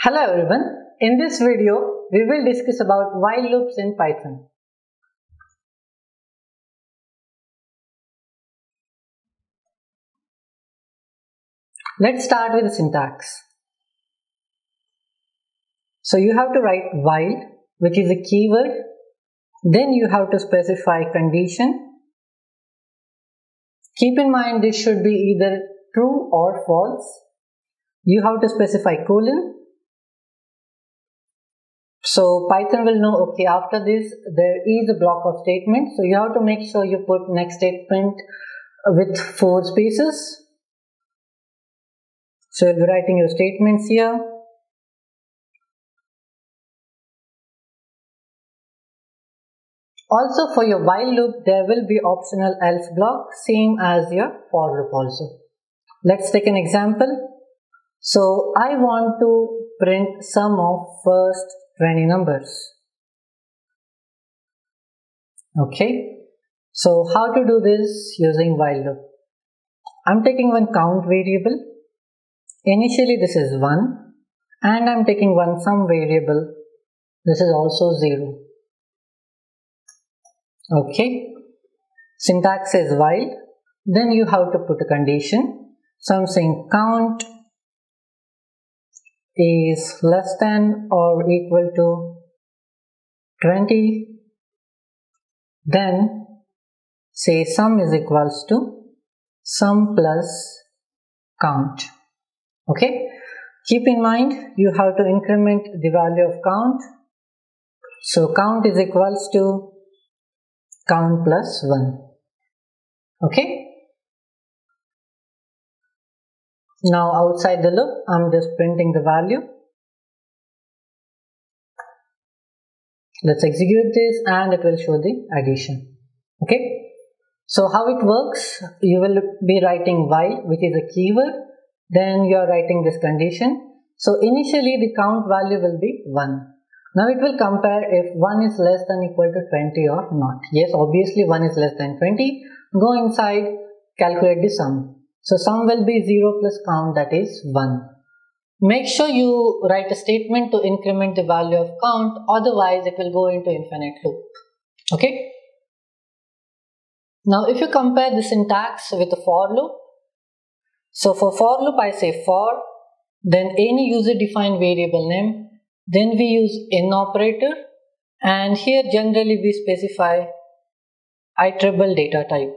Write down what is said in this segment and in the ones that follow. Hello everyone, in this video we will discuss about while loops in Python. Let's start with the syntax. So you have to write while, which is a keyword, then you have to specify condition. Keep in mind this should be either true or false. You have to specify colon. So Python will know, okay, after this there is a block of statements, so you have to make sure you put next statement with 4 spaces. So you'll be writing your statements here. Also for your while loop there will be optional else block, same as your for loop also. Let's take an example. So I want to print sum of first 20 numbers. Okay, so how to do this using while loop? I'm taking one count variable. Initially this is 1, and I'm taking one sum variable. This is also 0. Okay, syntax is while, then you have to put a condition. So I'm saying count is less than or equal to 20, then say sum is equals to sum plus count. Okay, keep in mind you have to increment the value of count, so count is equals to count plus 1. Okay, now outside the loop I'm just printing the value. Let's execute this and it will show the addition. Okay, so how it works, you will be writing while, which is a keyword, then you are writing this condition. So initially the count value will be 1. Now it will compare if 1 is less than or equal to 20 or not. Yes, obviously 1 is less than 20. Go inside, calculate the sum. So sum will be 0 plus count, that is 1. Make sure you write a statement to increment the value of count, otherwise it will go into infinite loop. Okay. Now if you compare the syntax with the for loop, so for loop I say for, then any user defined variable name, then we use in operator, and here generally we specify iterable data type.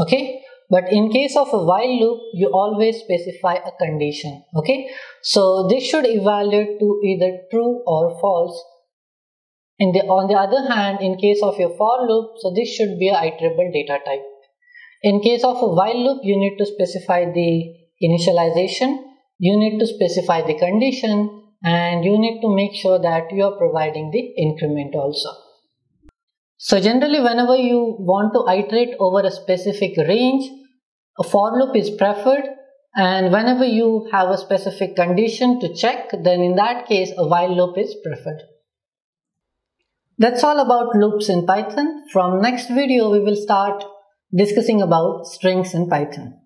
Okay. But in case of a while loop, you always specify a condition. Okay, so this should evaluate to either true or false. On the other hand, in case of your for loop, so this should be an iterable data type. In case of a while loop, you need to specify the initialization, you need to specify the condition, and you need to make sure that you are providing the increment also. So generally whenever you want to iterate over a specific range, a for loop is preferred, and whenever you have a specific condition to check, then in that case a while loop is preferred. That's all about loops in Python. From next video we will start discussing about strings in Python.